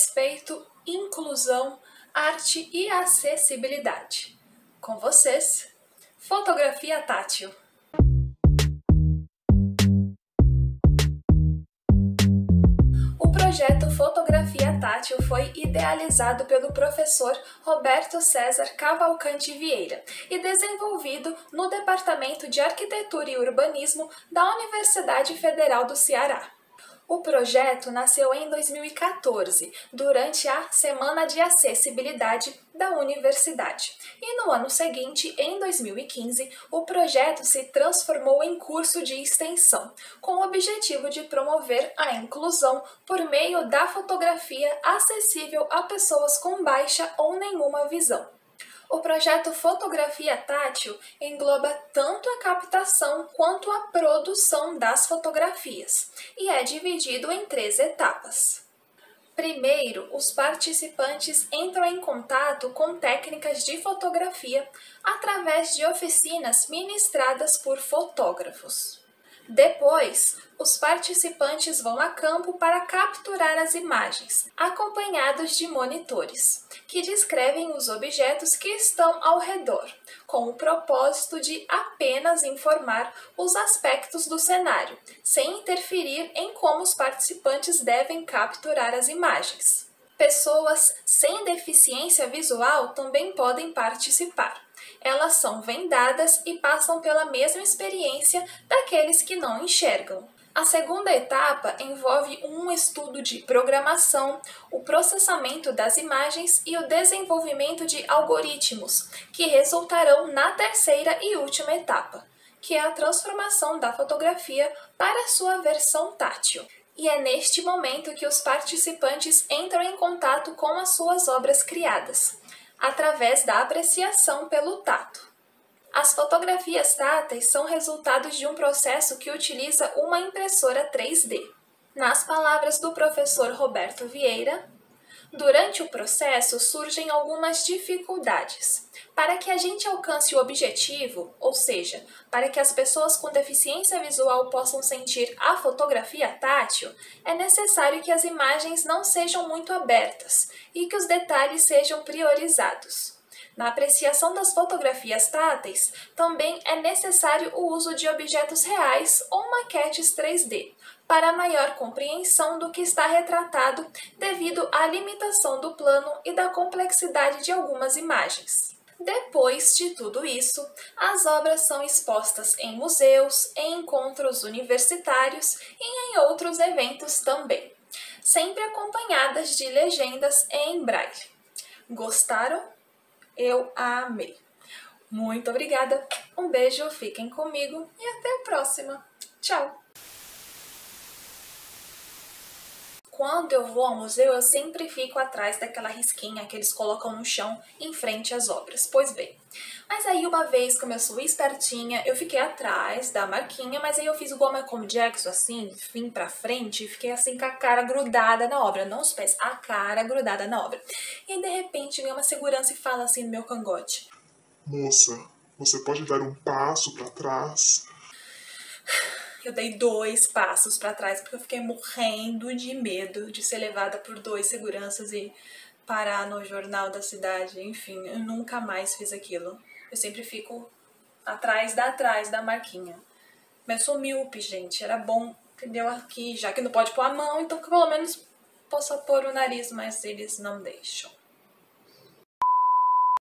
respeito, inclusão, arte e acessibilidade. Com vocês, Fotografia Tátil. O projeto Fotografia Tátil foi idealizado pelo professor Roberto César Cavalcante Vieira e desenvolvido no Departamento de Arquitetura e Urbanismo da Universidade Federal do Ceará. O projeto nasceu em 2014, durante a Semana de Acessibilidade da Universidade. E no ano seguinte, em 2015, o projeto se transformou em curso de extensão, com o objetivo de promover a inclusão por meio da fotografia acessível a pessoas com baixa ou nenhuma visão. O projeto Fotografia Tátil engloba tanto a captação quanto a produção das fotografias e é dividido em 3 etapas. Primeiro, os participantes entram em contato com técnicas de fotografia através de oficinas ministradas por fotógrafos. Depois, os participantes vão a campo para capturar as imagens, acompanhados de monitores, que descrevem os objetos que estão ao redor, com o propósito de apenas informar os aspectos do cenário, sem interferir em como os participantes devem capturar as imagens. Pessoas sem deficiência visual também podem participar. Elas são vendadas e passam pela mesma experiência daqueles que não enxergam. A segunda etapa envolve um estudo de programação, o processamento das imagens e o desenvolvimento de algoritmos, que resultarão na terceira e última etapa, que é a transformação da fotografia para sua versão tátil. E é neste momento que os participantes entram em contato com as suas obras criadas, através da apreciação pelo tato. As fotografias táteis são resultados de um processo que utiliza uma impressora 3D. Nas palavras do professor Roberto Vieira, durante o processo surgem algumas dificuldades. Para que a gente alcance o objetivo, ou seja, para que as pessoas com deficiência visual possam sentir a fotografia tátil, é necessário que as imagens não sejam muito abertas e que os detalhes sejam priorizados. Na apreciação das fotografias táteis, também é necessário o uso de objetos reais ou maquetes 3D, para maior compreensão do que está retratado devido à limitação do plano e da complexidade de algumas imagens. Depois de tudo isso, as obras são expostas em museus, em encontros universitários e em outros eventos também, sempre acompanhadas de legendas em braille. Gostaram? Eu amei! Muito obrigada, um beijo, fiquem comigo e até a próxima! Tchau! Quando eu vou ao museu, eu sempre fico atrás daquela risquinha que eles colocam no chão em frente às obras, pois bem. Mas aí uma vez, como eu sou espertinha, eu fiquei atrás da marquinha, mas aí eu fiz igual Michael Jackson, assim, vim pra frente e fiquei assim com a cara grudada na obra, não os pés, a cara grudada na obra. E aí, de repente, vem uma segurança e fala assim no meu cangote: moça, você pode dar um passo pra trás? Eu dei 2 passos pra trás porque eu fiquei morrendo de medo de ser levada por 2 seguranças e parar no jornal da cidade. Enfim, eu nunca mais fiz aquilo. Eu sempre fico atrás da marquinha. Mas eu sou míope, gente. Era bom, entendeu? Aqui, já que não pode pôr a mão, então que pelo menos possa pôr o nariz, mas eles não deixam.